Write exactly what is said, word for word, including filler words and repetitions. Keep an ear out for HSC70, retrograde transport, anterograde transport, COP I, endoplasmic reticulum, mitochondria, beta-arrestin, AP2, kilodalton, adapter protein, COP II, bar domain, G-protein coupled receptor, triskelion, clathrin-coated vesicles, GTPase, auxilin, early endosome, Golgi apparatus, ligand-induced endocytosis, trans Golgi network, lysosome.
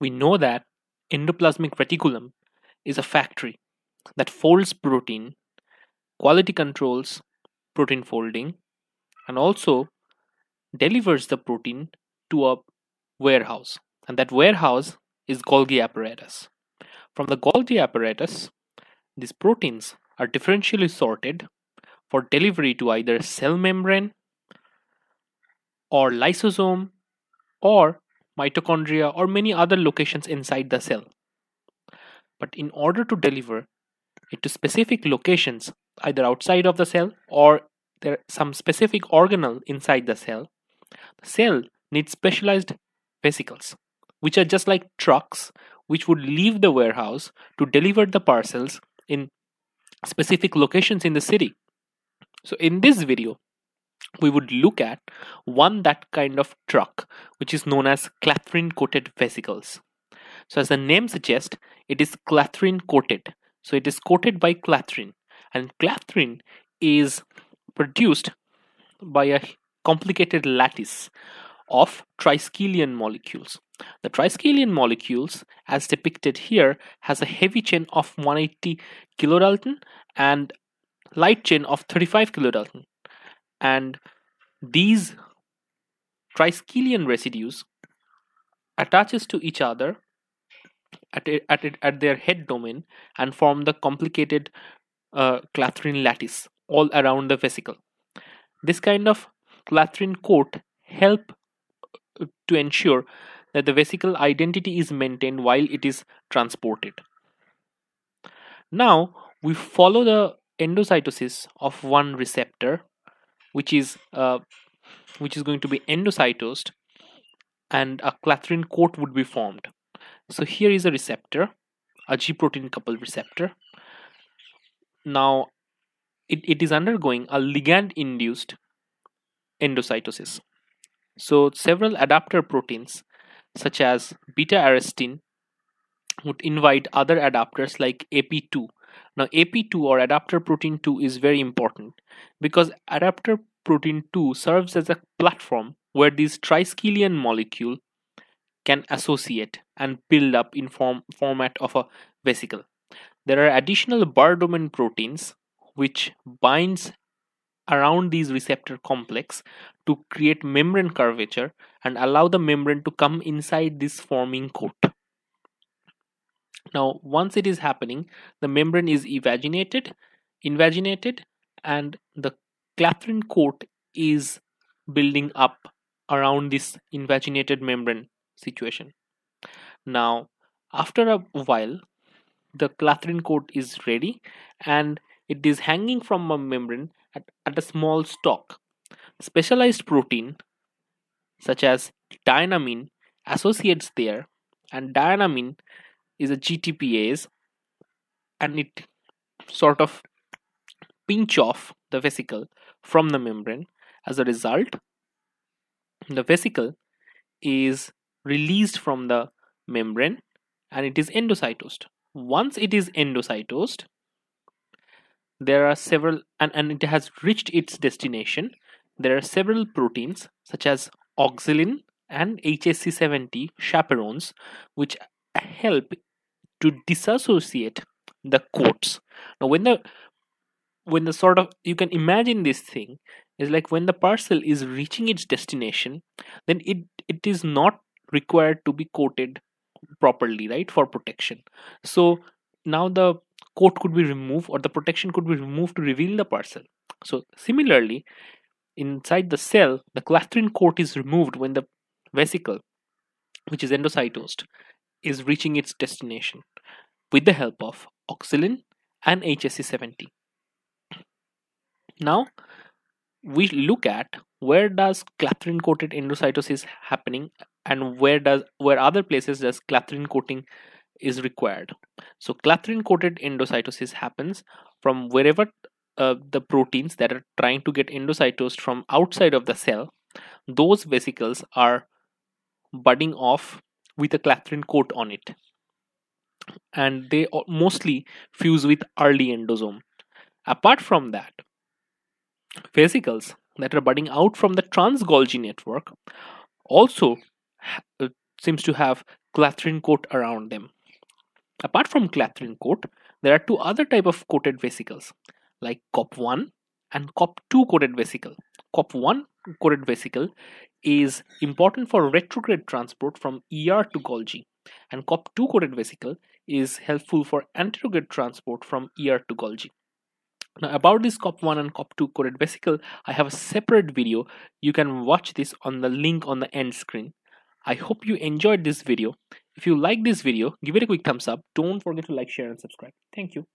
we know that endoplasmic reticulum is a factory that folds protein, quality controls protein folding, and also delivers the protein to a warehouse. And that warehouse is Golgi apparatus. From the Golgi apparatus, these proteins are differentially sorted for delivery to either cell membrane or lysosome or mitochondria or many other locations inside the cell. But in order to deliver it to specific locations either outside of the cell or there are some specific organelle inside the cell, the cell needs specialized vesicles, which are just like trucks which would leave the warehouse to deliver the parcels in specific locations in the city. So in this video, we would look at one that kind of truck, which is known as clathrin-coated vesicles. So as the name suggests, it is clathrin-coated. So it is coated by clathrin, and clathrin is produced by a complicated lattice of triskelion molecules. The triskelion molecules, as depicted here, has a heavy chain of one hundred eighty kilodalton and light chain of thirty-five kilodalton. And these triskelion residues attaches to each other at, a, at, a, at their head domain and form the complicated uh, clathrin lattice all around the vesicle. This kind of clathrin coat help to ensure that the vesicle identity is maintained while it is transported. Now we follow the endocytosis of one receptor, which is uh, which is going to be endocytosed, and a clathrin coat would be formed. So here is a receptor, a G-protein coupled receptor. Now it, it is undergoing a ligand-induced endocytosis. So several adapter proteins such as beta-arrestin would invite other adapters like A P two. Now A P two or adapter protein two is very important because adapter protein two serves as a platform where these triskelion molecule can associate and build up in form format of a vesicle. There are additional bar domain proteins which binds around these receptor complex to create membrane curvature and allow the membrane to come inside this forming coat. Now once it is happening, the membrane is evaginated, invaginated, and the clathrin coat is building up around this invaginated membrane situation. Now after a while, the clathrin coat is ready and it is hanging from a membrane at, at a small stalk. Specialized protein such as dynamin associates there, and dynamin is a G T PAse, and it sort of pinch off the vesicle from the membrane. As a result, the vesicle is released from the membrane and it is endocytosed. Once it is endocytosed, there are several and, and it has reached its destination. There are several proteins such as auxilin and H S C seventy chaperones which help to disassociate the coats. Now when the when the sort of, you can imagine this thing is like when the parcel is reaching its destination, then it it is not required to be coated properly, right, for protection. So now the coat could be removed or the protection could be removed to reveal the parcel. So similarly, inside the cell, the clathrin coat is removed when the vesicle, which is endocytosed, is reaching its destination with the help of auxilin and H S C seventy. Now we look at where does clathrin coated endocytosis happening and where does where other places does clathrin coating is required. So clathrin coated endocytosis happens from wherever uh, the proteins that are trying to get endocytosed from outside of the cell, those vesicles are budding off with a clathrin coat on it, and they mostly fuse with early endosome. Apart from that, vesicles that are budding out from the trans Golgi network also seems to have clathrin coat around them. Apart from clathrin coat, there are two other type of coated vesicles like C O P one and C O P two coated vesicle. C O P one coated vesicle is important for retrograde transport from E R to Golgi, and C O P two coated vesicle is helpful for anterograde transport from E R to Golgi. Now about this C O P one and C O P two coated vesicle, I have a separate video. You can watch this on the link on the end screen. I hope you enjoyed this video. If you like this video, give it a quick thumbs up. Don't forget to like, share and subscribe. Thank you.